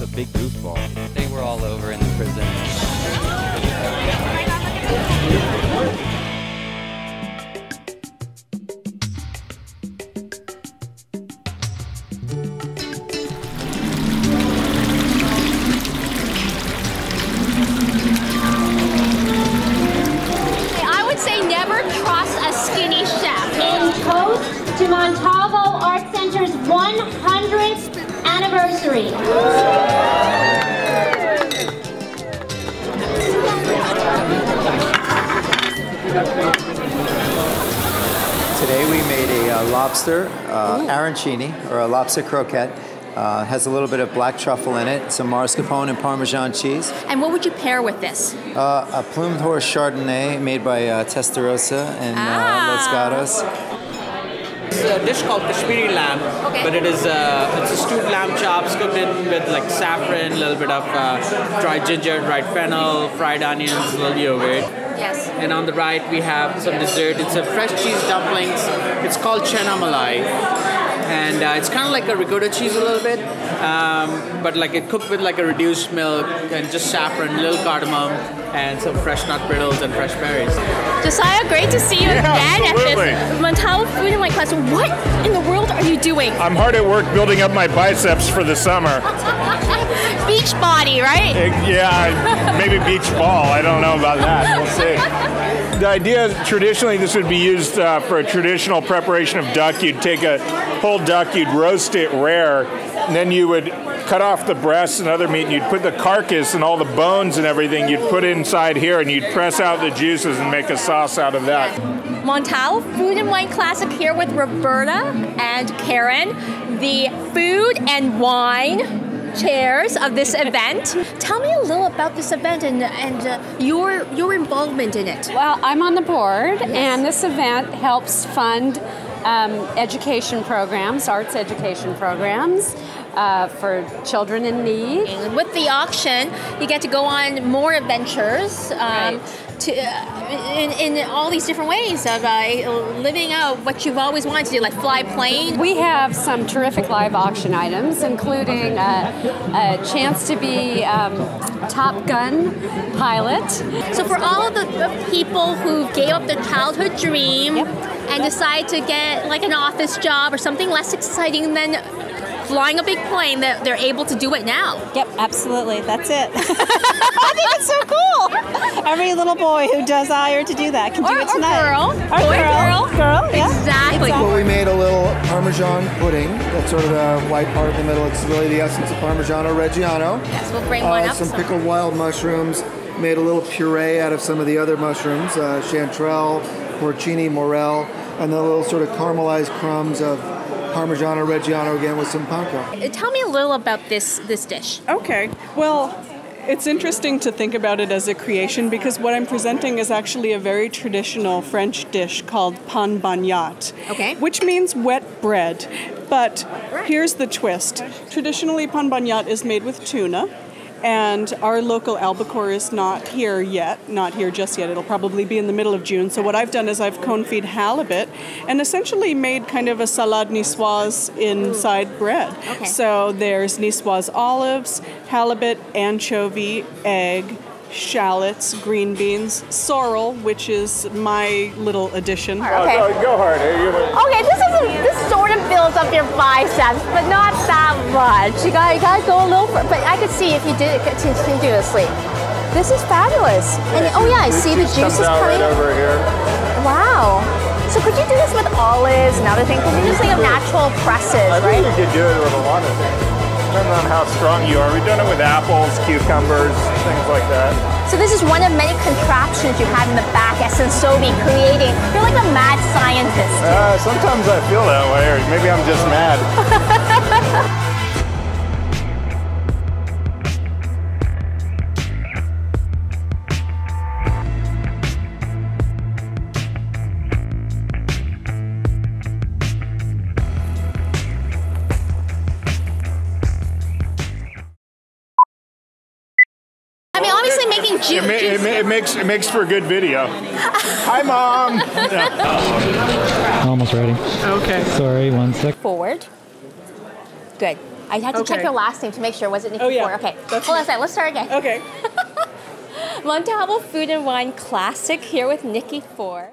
was a big goofball. They were all over in the prison. I would say never trust a skinny chef. In toast to Montalvo Art Center's 100th anniversary. Today we made a lobster arancini, or a lobster croquette. Has a little bit of black truffle in it, some mascarpone and Parmesan cheese. And what would you pair with this? A Plumed Horse Chardonnay made by Testarossa and Los Gatos. It's a dish called Kashmiri lamb, okay. But it's a stewed lamb chops cooked in with like saffron, a little bit of dried ginger, dried fennel, fried onions, a little yogurt. Yes. And on the right we have some dessert. It's a fresh cheese dumplings. It's called chenna malai, and it's kind of like a ricotta cheese a little bit, but like it cooked with like a reduced milk and just saffron, a little cardamom, and some fresh nut brittles and fresh berries. Josiah, great to see you again absolutely. At this Montalvo Food and Wine class. What in the world are you doing? I'm hard at work building up my biceps for the summer. Beach body, right? Yeah, maybe beach ball. I don't know about that. We'll see. The idea is traditionally this would be used for a traditional preparation of duck. You'd take a whole duck, you'd roast it rare, and then you would cut off the breasts and other meat, and you'd put the carcass and all the bones and everything, you'd put inside here, and you'd press out the juices and make a sauce out of that. Montalvo Food and Wine Classic here with Roberta and Karen, the food and wine chairs of this event. Tell me a little about this event and your involvement in it. Well, I'm on the board, yes. And this event helps fund education programs, arts education programs. For children in need. And with the auction, you get to go on more adventures in all these different ways of living out what you've always wanted to do, like fly plane. We have some terrific live auction items, including a chance to be Top Gun pilot. So for all of the people who gave up their childhood dream and decide to get like an office job or something less exciting than flying a big plane, that they're able to do it now. Yep, absolutely. That's it. I think it's so cool. Every little boy who desire to do that can do it tonight. Or girl. Or girl. Yeah. Exactly. Well, we made a little Parmesan pudding. That's sort of the white part in the middle. It's really the essence of Parmigiano Reggiano. Yes, we'll bring one up. Some pickled wild mushrooms. Made a little puree out of some of the other mushrooms. Chanterelle, Porcini, Morel, and the little sort of caramelized crumbs of Parmigiano Reggiano again with some panko. Tell me a little about this dish. Okay, well, it's interesting to think about it as a creation because what I'm presenting is actually a very traditional French dish called pan bagnat, which means wet bread. But here's the twist. Traditionally, pan bagnat is made with tuna, and our local albacore is not here just yet. It'll probably be in the middle of June. So what I've done is I've cone-feed halibut and essentially made kind of a salad niçoise inside bread. Okay. So there's niçoise olives, halibut, anchovy, egg, shallots, green beans, sorrel, which is my little addition. Okay. Oh, go hard. Okay, this sort of builds up your biceps, but not that much. You gotta go a little further. But I could see if you did it continuously. This is fabulous. And I see the juices coming out over here. Wow. So could you do this with olives and other things? Because you just like a natural presses, right? I think you could do it with a lot of things. Depending on how strong you are. We've done it with apples, cucumbers, things like that. So this is one of many contraptions you have in the back at Sent Sovi creating. You're like a mad scientist. Sometimes I feel that way, or maybe I'm just mad. It makes for a good video. Hi, Mom. Almost ready. Okay. Sorry, one sec. Forward. Good. I had to check your last name to make sure. Was it Niki Ford? Okay. Hold on a second. Let's start again. Okay. Montalvo Food and Wine Classic here with Niki Ford.